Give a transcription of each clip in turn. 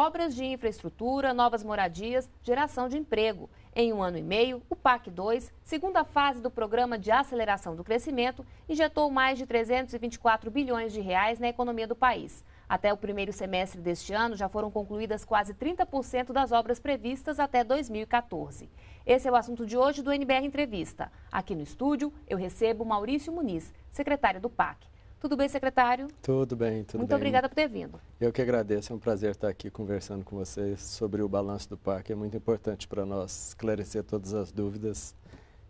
obras de infraestrutura, novas moradias, geração de emprego. Em um ano e meio, o PAC-2, segunda fase do Programa de Aceleração do Crescimento, injetou mais de 324 bilhões de reais na economia do país. Até o primeiro semestre deste ano, já foram concluídas quase 30% das obras previstas até 2014. Esse é o assunto de hoje do NBR Entrevista. Aqui no estúdio, eu recebo Maurício Muniz, secretário do PAC. Tudo bem, secretário? Tudo bem, tudo bem. Muito obrigada por ter vindo. Eu que agradeço, é um prazer estar aqui conversando com vocês sobre o balanço do PAC. É muito importante para nós esclarecer todas as dúvidas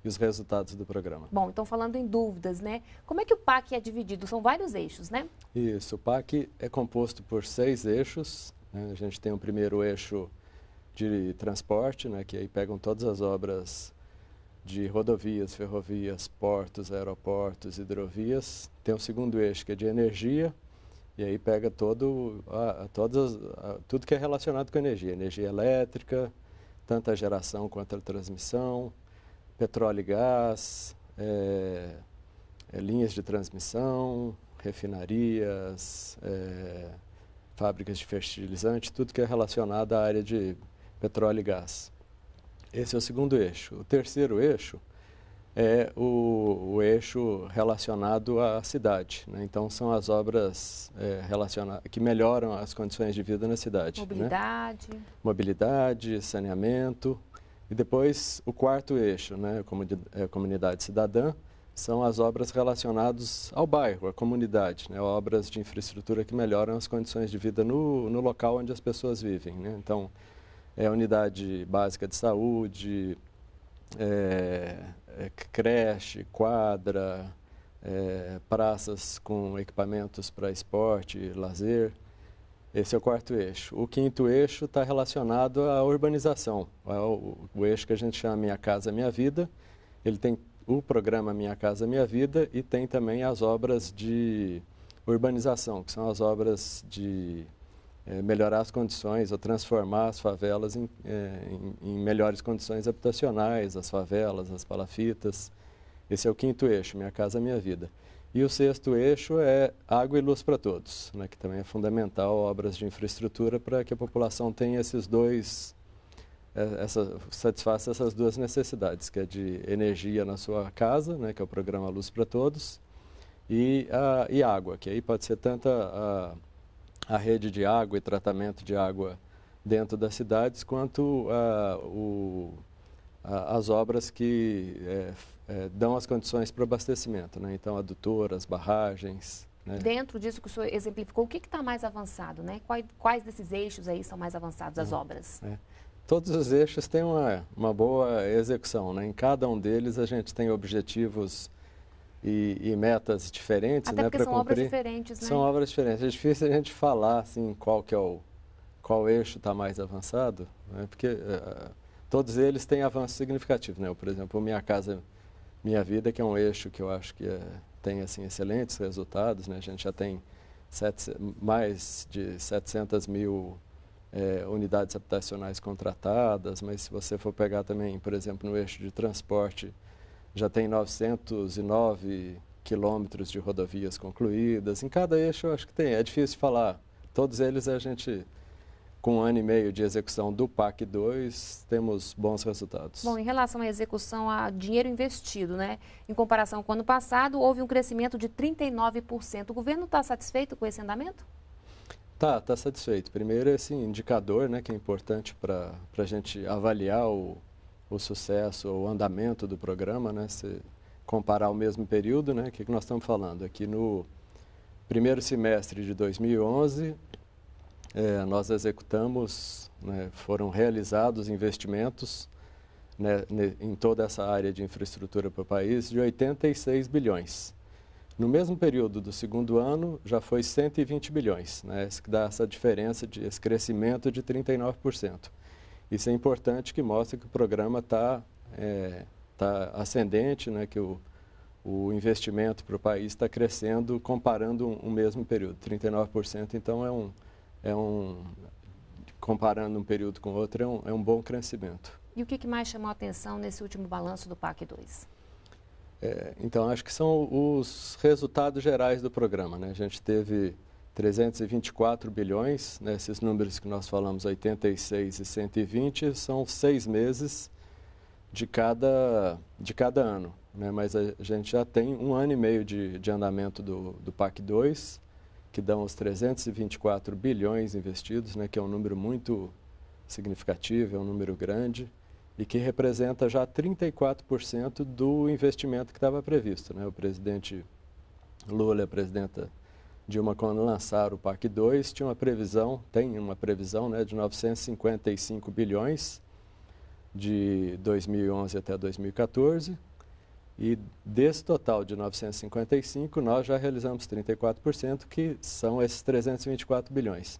e os resultados do programa. Bom, então falando em dúvidas, né? Como é que o PAC é dividido? São vários eixos, né? Isso, o PAC é composto por 6 eixos, né? A gente tem o primeiro eixo de transporte, né? Que aí pegam todas as obras de rodovias, ferrovias, portos, aeroportos, hidrovias. Tem o segundo eixo, que é de energia, e aí pega tudo que é relacionado com energia elétrica, tanto a geração quanto a transmissão, petróleo e gás, linhas de transmissão, refinarias, fábricas de fertilizante, tudo que é relacionado à área de petróleo e gás. Esse é o segundo eixo. O terceiro eixo é o eixo relacionado à cidade, né? Então, são as obras que melhoram as condições de vida na cidade. Mobilidade. Né? Mobilidade, saneamento. E depois, o quarto eixo, né? Comunidade cidadã, são as obras relacionadas ao bairro, à comunidade, né? Obras de infraestrutura que melhoram as condições de vida no local onde as pessoas vivem, né? Então, unidade básica de saúde, creche, quadra, praças com equipamentos para esporte, lazer. Esse é o quarto eixo. O quinto eixo está relacionado à urbanização, o eixo que a gente chama Minha Casa Minha Vida. Ele tem o programa Minha Casa Minha Vida e tem também as obras de urbanização, que são as obras de melhorar as condições ou transformar as favelas em melhores condições habitacionais, as favelas, as palafitas. Esse é o quinto eixo, Minha Casa Minha Vida. E o sexto eixo é Água e Luz para Todos, né, que também é fundamental, obras de infraestrutura para que a população tenha esses dois, satisfaça essas duas necessidades, que é de energia na sua casa, né, que é o programa Luz para Todos, e água, que aí pode ser tanto a rede de água e tratamento de água dentro das cidades, quanto as obras que dão as condições para o abastecimento, né? Então, adutoras, barragens, né? Dentro disso que o senhor exemplificou, o que está mais avançado, né? Quais desses eixos aí são mais avançados, as obras? Todos os eixos têm uma boa execução, né? Em cada um deles a gente tem objetivos e metas diferentes, até né, para cumprir. São obras diferentes, né? São obras diferentes. É difícil a gente falar assim qual eixo está mais avançado, né? Porque todos eles têm avanço significativo, né? Por exemplo, Minha Casa Minha Vida, que é um eixo que eu acho que tem assim excelentes resultados, né? A gente já tem mais de 700 mil unidades habitacionais contratadas, mas se você for pegar também, por exemplo, no eixo de transporte, já tem 909 quilômetros de rodovias concluídas. Em cada eixo eu acho que tem, é difícil falar. Todos eles a gente, com 1 ano e meio de execução do PAC-2, temos bons resultados. Bom, em relação à execução, a dinheiro investido, né? Em comparação com o ano passado, houve um crescimento de 39%. O governo está satisfeito com esse andamento? Está satisfeito. Primeiro, esse indicador, né, que é importante para a gente avaliar o sucesso, o andamento do programa, né? Se comparar o mesmo período, né? O que nós estamos falando? Aqui no primeiro semestre de 2011, nós executamos, né? Foram realizados investimentos, né? Em toda essa área de infraestrutura para o país, de 86 bilhões. No mesmo período do segundo ano, já foi 120 bilhões, né? Isso dá essa diferença, esse crescimento de 39%. Isso é importante, que mostra que o programa está tá ascendente, né? Que o investimento para o país está crescendo, comparando um mesmo período. 39%, então, comparando um período com outro, é um bom crescimento. E o que mais chamou a atenção nesse último balanço do PAC-2? Então, acho que são os resultados gerais do programa, né? A gente teve 324 bilhões, né? Esses números que nós falamos, 86 e 120, são 6 meses de cada ano, né? Mas a gente já tem 1 ano e meio de andamento do PAC-2, que dão os 324 bilhões investidos, né? Que é um número muito significativo, é um número grande e que representa já 34% do investimento que estava previsto, né? O presidente Lula, a presidenta Dilma, quando lançaram o PAC-2, tem uma previsão, né, de 955 bilhões de 2011 até 2014, e desse total de 955, nós já realizamos 34%, que são esses 324 bilhões.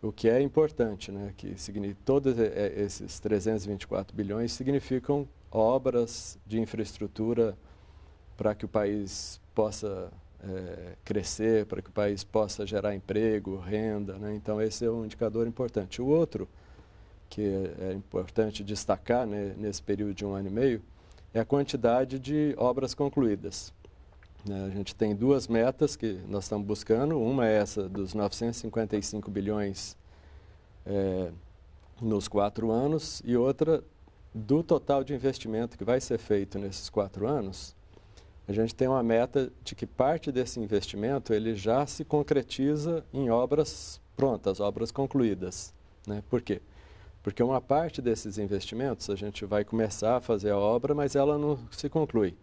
O que é importante, né, que todos esses 324 bilhões significam obras de infraestrutura para que o país possa crescer, para que o país possa gerar emprego, renda, né? Então esse é um indicador importante. O outro que é importante destacar, né, nesse período de 1 ano e meio é a quantidade de obras concluídas, né? A gente tem 2 metas que nós estamos buscando. Uma é essa dos 955 bilhões nos 4 anos, e outra do total de investimento que vai ser feito nesses 4 anos. A gente tem uma meta de que parte desse investimento ele já se concretiza em obras prontas, obras concluídas, né? Por quê? Porque uma parte desses investimentos a gente vai começar a fazer a obra, mas ela não se conclui.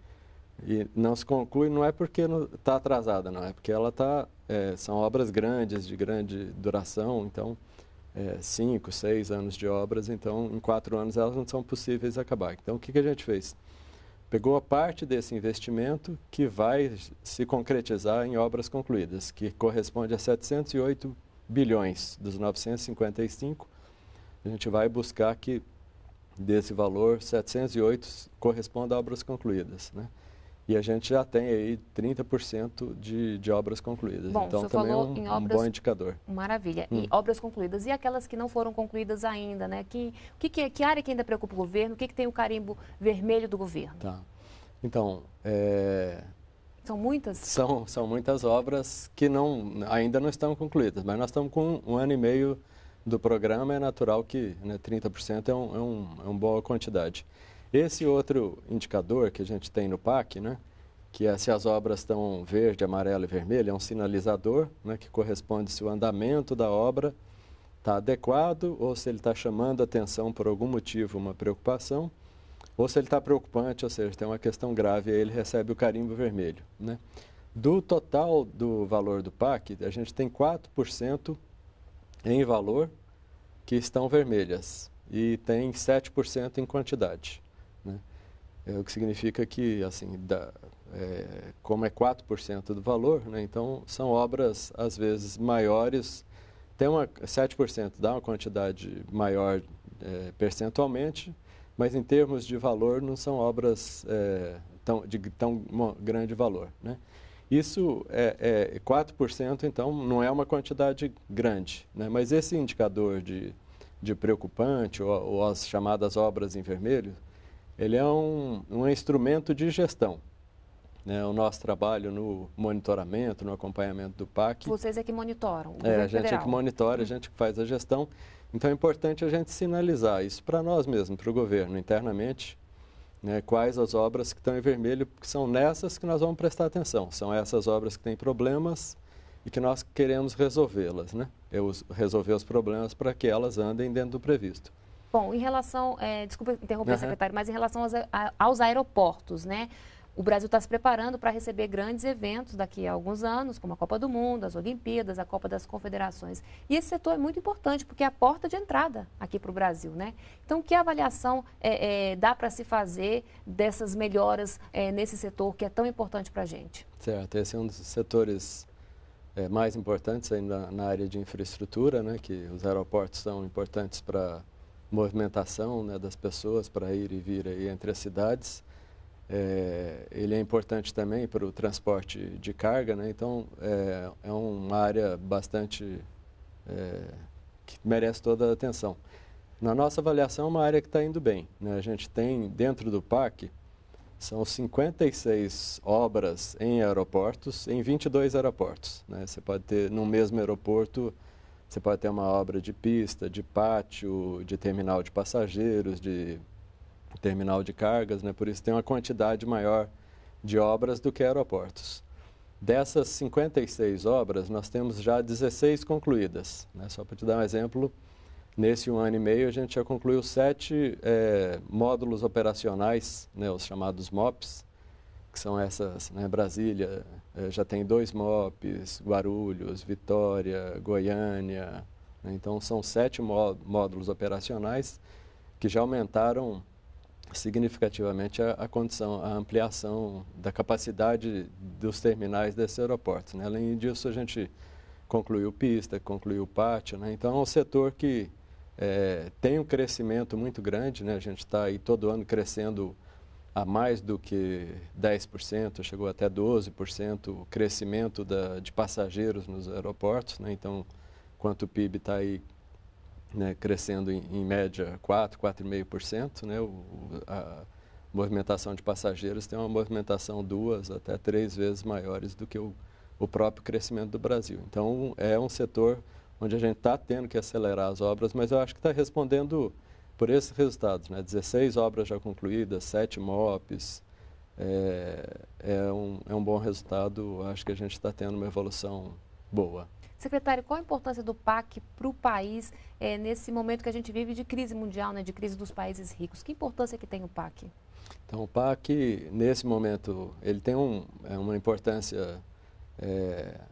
E não se conclui não é porque está atrasada, não. É porque ela está... são obras grandes, de grande duração, então 5, 6 anos de obras, então em 4 anos elas não são possíveis acabar. Então o que a gente fez? Pegou a parte desse investimento que vai se concretizar em obras concluídas, que corresponde a 708 bilhões dos 955. A gente vai buscar que desse valor 708 corresponda a obras concluídas, né? E a gente já tem aí 30% de obras concluídas. Bom, então também é um bom indicador. Maravilha. E obras concluídas e aquelas que não foram concluídas ainda, né? Que área que ainda preocupa o governo? O que tem o carimbo vermelho do governo? Tá. Então, são muitas? São muitas obras que ainda não estão concluídas, mas nós estamos com 1 ano e meio do programa, é natural que, né, 30% é uma boa quantidade. Esse outro indicador que a gente tem no PAC, né, que é se as obras estão verde, amarelo e vermelho, é um sinalizador, né, que corresponde se o andamento da obra está adequado ou se ele está chamando atenção por algum motivo, uma preocupação, ou se ele está preocupante, ou seja, tem uma questão grave, aí ele recebe o carimbo vermelho, né? Do total do valor do PAC, a gente tem 4% em valor que estão vermelhas e tem 7% em quantidade, né? O que significa que, assim, como é 4% do valor, né, então são obras, às vezes, maiores. 7% dá uma quantidade maior percentualmente, mas em termos de valor não são obras de tão grande valor, né? Isso é 4%, então não é uma quantidade grande, né? Mas esse indicador de preocupante, ou as chamadas obras em vermelho, ele é um instrumento de gestão, né? O nosso trabalho no monitoramento, no acompanhamento do PAC... Vocês é que monitoram, o governo federal. A gente é que monitora, a gente que faz a gestão. Então é importante a gente sinalizar isso para nós mesmos, para o governo, internamente, né, quais as obras que estão em vermelho, porque são nessas que nós vamos prestar atenção. São essas obras que têm problemas e que nós queremos resolvê-las, né? Resolver os problemas para que elas andem dentro do previsto. Bom, em relação, desculpa interromper, secretário, mas em relação aos aeroportos, né? O Brasil está se preparando para receber grandes eventos daqui a alguns anos, como a Copa do Mundo, as Olimpíadas, a Copa das Confederações. E esse setor é muito importante, porque é a porta de entrada aqui para o Brasil, né? Então, que avaliação dá para se fazer dessas melhoras nesse setor que é tão importante para a gente? Certo, esse é um dos setores mais importantes aí na área de infraestrutura, né? Que os aeroportos são importantes para movimentação, né, das pessoas, para ir e vir aí entre as cidades. Ele é importante também para o transporte de carga, né? Então é uma área bastante que merece toda a atenção. Na nossa avaliação, é uma área que está indo bem, né? A gente tem dentro do PAC São 56 obras em aeroportos, em 22 aeroportos. Né? Você pode ter, no mesmo aeroporto, você pode ter uma obra de pista, de pátio, de terminal de passageiros, de terminal de cargas, né? Por isso tem uma quantidade maior de obras do que aeroportos. Dessas 56 obras, nós temos já 16 concluídas. Né? Só para te dar um exemplo, nesse 1 ano e meio a gente já concluiu 7 módulos operacionais, né? Os chamados MOPs, que são essas, né? Brasília já tem 2 MOPs, Guarulhos, Vitória, Goiânia, né? Então são 7 módulos operacionais que já aumentaram significativamente a condição, a ampliação da capacidade dos terminais desse aeroporto, né? Além disso, a gente concluiu pista, concluiu pátio, né? Então é um setor que tem um crescimento muito grande, né? A gente está aí todo ano crescendo a mais do que 10%, chegou até 12% o crescimento de passageiros nos aeroportos, né? Então, enquanto o PIB está aí, né, crescendo em média 4%, 4,5%, né, a movimentação de passageiros tem uma movimentação 2 até 3 vezes maiores do que o próprio crescimento do Brasil. Então, é um setor onde a gente está tendo que acelerar as obras, mas eu acho que está respondendo por esses resultados, né, 16 obras já concluídas, 7 MOPs, é um bom resultado, acho que a gente está tendo uma evolução boa. Secretário, qual a importância do PAC para o país nesse momento que a gente vive de crise mundial, né, de crise dos países ricos? Que importância que tem o PAC? Então, o PAC, nesse momento, ele tem uma importância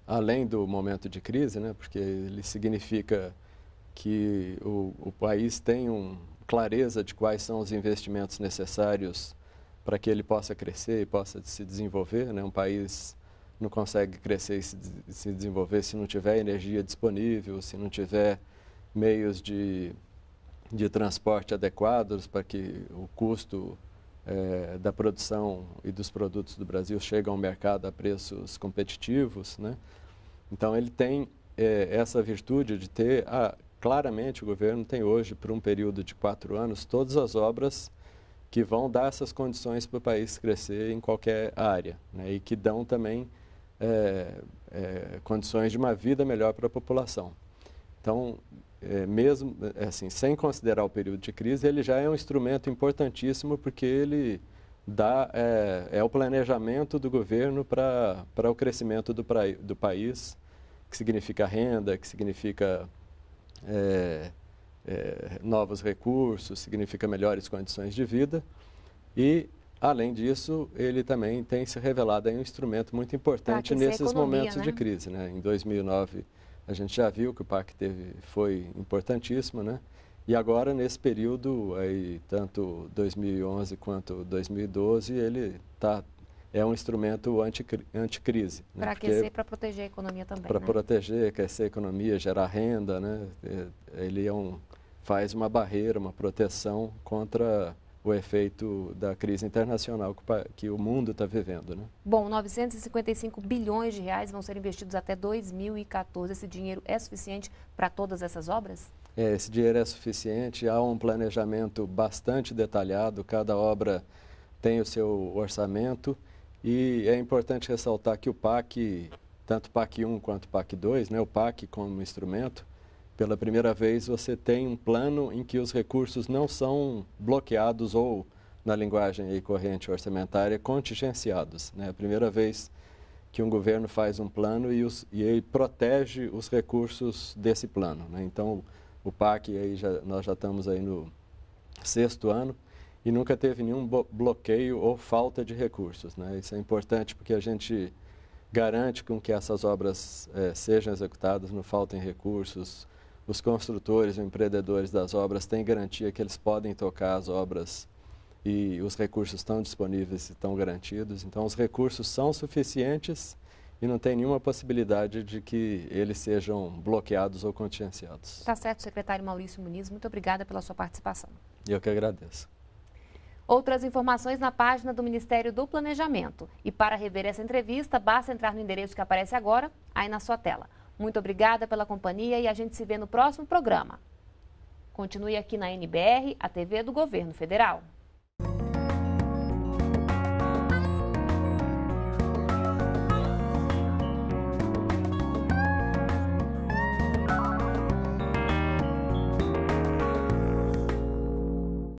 além do momento de crise, né, porque ele significa que o país tem clareza de quais são os investimentos necessários para que ele possa crescer e possa se desenvolver, né, um país não consegue crescer e se desenvolver se não tiver energia disponível, se não tiver meios de transporte adequados para que o custo da produção e dos produtos do Brasil chegue ao mercado a preços competitivos, né? Então, ele tem essa virtude de ter, claramente o governo tem hoje, por um período de 4 anos, todas as obras que vão dar essas condições para o país crescer em qualquer área, né? E que dão também condições de uma vida melhor para a população. Então, mesmo assim, sem considerar o período de crise, ele já é um instrumento importantíssimo porque ele dá o planejamento do governo para o crescimento do país, que significa renda, que significa novos recursos, significa melhores condições de vida e, além disso, ele também tem se revelado um instrumento muito importante nesses momentos, né, de crise, né? Em 2009, a gente já viu que o PAC foi importantíssimo, né? E agora, nesse período, aí, tanto 2011 quanto 2012, ele é um instrumento anticrise. Né? Para aquecer e para proteger a economia também. Para, né, proteger, aquecer a economia, gerar renda, né? Ele faz uma barreira, uma proteção contra o efeito da crise internacional que o mundo está vivendo, né? Bom, 955 bilhões de reais vão ser investidos até 2014. Esse dinheiro é suficiente para todas essas obras? Esse dinheiro é suficiente. Há um planejamento bastante detalhado. Cada obra tem o seu orçamento. E é importante ressaltar que o PAC, tanto o PAC 1 quanto o PAC 2, né, o PAC como instrumento, pela primeira vez, você tem um plano em que os recursos não são bloqueados ou, na linguagem aí corrente orçamentária, contingenciados, né? É a primeira vez que um governo faz um plano e ele protege os recursos desse plano, né? Então, o PAC, aí nós já estamos aí no 6º ano e nunca teve nenhum bloqueio ou falta de recursos, né? Isso é importante porque a gente garante com que essas obras sejam executadas, não faltem recursos. Os construtores, os empreendedores das obras têm garantia que eles podem tocar as obras e os recursos estão disponíveis e estão garantidos. Então, os recursos são suficientes e não tem nenhuma possibilidade de que eles sejam bloqueados ou contingenciados. Tá certo, secretário Maurício Muniz. Muito obrigada pela sua participação. Eu que agradeço. Outras informações na página do Ministério do Planejamento. E para rever essa entrevista, basta entrar no endereço que aparece agora, aí na sua tela. Muito obrigada pela companhia e a gente se vê no próximo programa. Continue aqui na NBR, a TV do Governo Federal.